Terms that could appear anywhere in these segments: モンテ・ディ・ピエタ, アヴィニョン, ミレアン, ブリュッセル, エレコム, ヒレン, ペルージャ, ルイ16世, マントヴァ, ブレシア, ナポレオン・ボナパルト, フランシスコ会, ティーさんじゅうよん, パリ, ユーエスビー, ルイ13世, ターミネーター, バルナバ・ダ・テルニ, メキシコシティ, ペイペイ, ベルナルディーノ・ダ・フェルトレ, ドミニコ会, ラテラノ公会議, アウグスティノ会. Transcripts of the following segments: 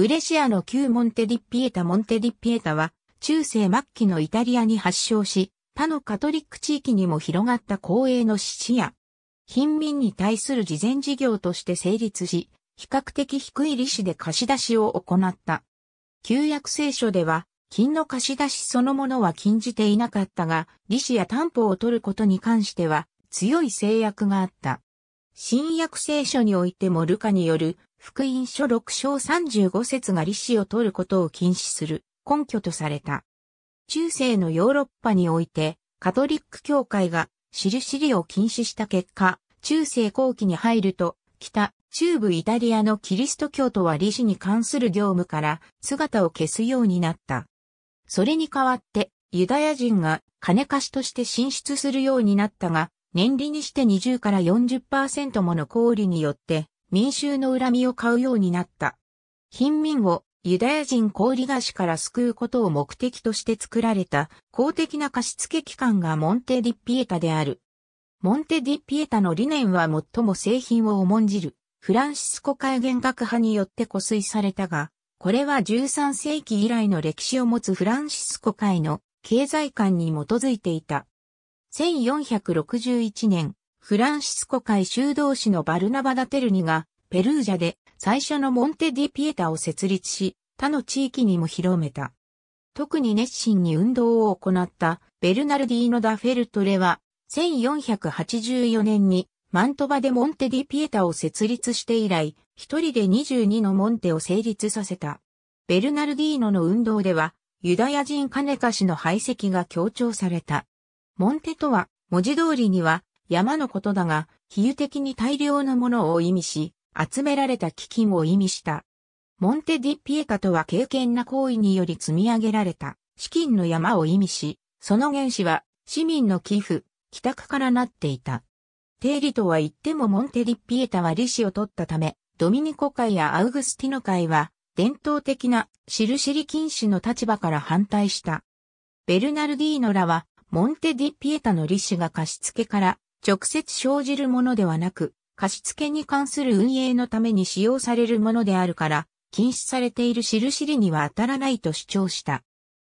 ブレシアの旧モンテディピエタ。モンテディピエタは中世末期のイタリアに発祥し、他のカトリック地域にも広がった公営の質や、貧民に対する慈善事業として成立し、比較的低い利子で貸し出しを行った。旧約聖書では、金の貸し出しそのものは禁じていなかったが、利子や担保を取ることに関しては強い制約があった。新約聖書においてもルカによる福音書6章35節が利子を取ることを禁止する根拠とされた。中世のヨーロッパにおいてカトリック教会が印利を禁止した結果、中世後期に入ると北中部イタリアのキリスト教徒は利子に関する業務から姿を消すようになった。それに代わって、ユダヤ人が金貸しとして進出するようになったが、年利にして20から 40% もの高利によって、民衆の恨みを買うようになった。貧民をユダヤ人高利貸しから救うことを目的として作られた公的な貸付機関がモンテディピエタである。モンテディピエタの理念は最も清貧を重んじる、フランシスコ会厳格派によって固推されたが、これは13世紀以来の歴史を持つフランシスコ会の経済観に基づいていた。1461年、フランシスコ会修道士のバルナバ・ダ・テルニがペルージャで最初のモンテディピエタを設立し、他の地域にも広めた。特に熱心に運動を行ったベルナルディーノ・ダ・フェルトレは、1484年にマントバでモンテディピエタを設立して以来、一人で22のモンテを成立させた。ベルナルディーノの運動では、ユダヤ人金貸しの排斥が強調された。モンテとは、文字通りには山のことだが、比喩的に大量のものを意味し、集められた基金を意味した。モンテディピエタとは敬虔な行為により積み上げられた資金の山を意味し、その原資は市民の寄付、寄託からなっていた。定理とは言ってもモンテディピエタは利子を取ったため、ドミニコ会やアウグスティノ会は伝統的な印利禁止の立場から反対した。ベルナルディーノらはモンテディピエタの利子が貸付から直接生じるものではなく貸付に関する運営のために使用されるものであるから禁止されている印利には当たらないと主張した。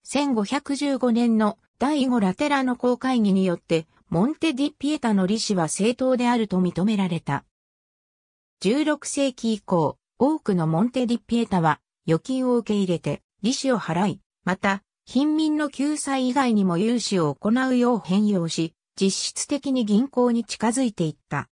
1515年の第5ラテラノ公会議によってモンテディピエタの利子は正当であると認められた。16世紀以降、多くのモンテディピエタは預金を受け入れて利子を払い、また、貧民の救済以外にも融資を行うよう変容し、実質的に銀行に近づいていった。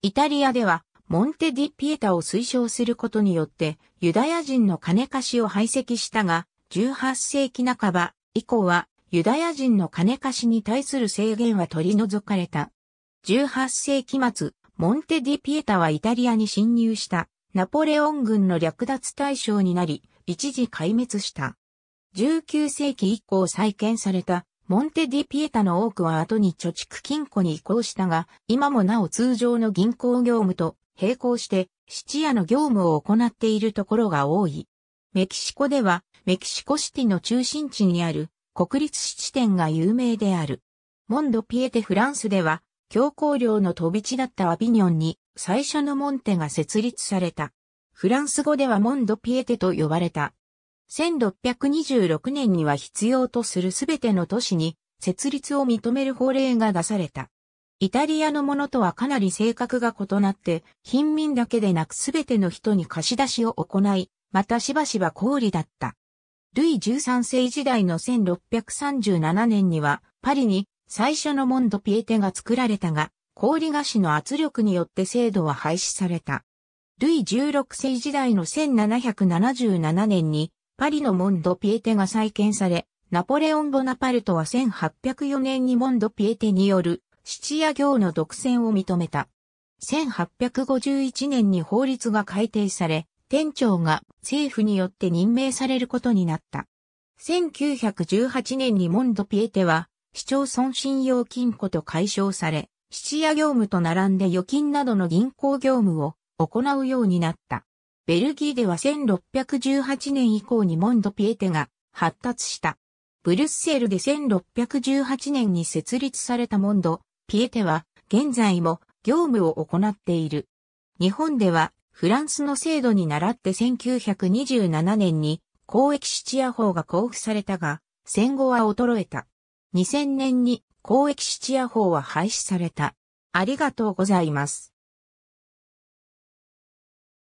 イタリアでは、モンテディピエタを推奨することによって、ユダヤ人の金貸しを排斥したが、18世紀半ば以降は、ユダヤ人の金貸しに対する制限は取り除かれた。18世紀末、モンテディピエタはイタリアに侵入したナポレオン軍の略奪対象になり、一時壊滅した。19世紀以降再建されたモンテディピエタの多くは後に貯蓄金庫に移行したが、今もなお通常の銀行業務と並行して質屋の業務を行っているところが多い。メキシコではメキシコシティの中心地にある国立質店が有名である。モンドピエテフランスでは、教皇領の飛び地だったアビニョンに最初のモンテが設立された。フランス語ではモンドピエテと呼ばれた。1626年には必要とするすべての都市に設立を認める法令が出された。イタリアのものとはかなり性格が異なって、貧民だけでなくすべての人に貸し出しを行い、またしばしば高利だった。ルイ13世時代の1637年にはパリに最初のモンドピエテが作られたが、高利貸しの圧力によって制度は廃止された。ルイ16世時代の1777年に、パリのモンドピエテが再建され、ナポレオン・ボナパルトは1804年にモンドピエテによる質屋業の独占を認めた。1851年に法律が改定され、店長が政府によって任命されることになった。1918年にモンドピエテは、市町村信用金庫と解消され、質屋業務と並んで預金などの銀行業務を行うようになった。ベルギーでは1618年以降にモンドピエテが発達した。ブリュッセルで1618年に設立されたモンドピエテは現在も業務を行っている。日本ではフランスの制度に倣って1927年に公益質屋法が公布されたが、戦後は衰えた。2000年に公益質屋法は廃止された。ありがとうございます。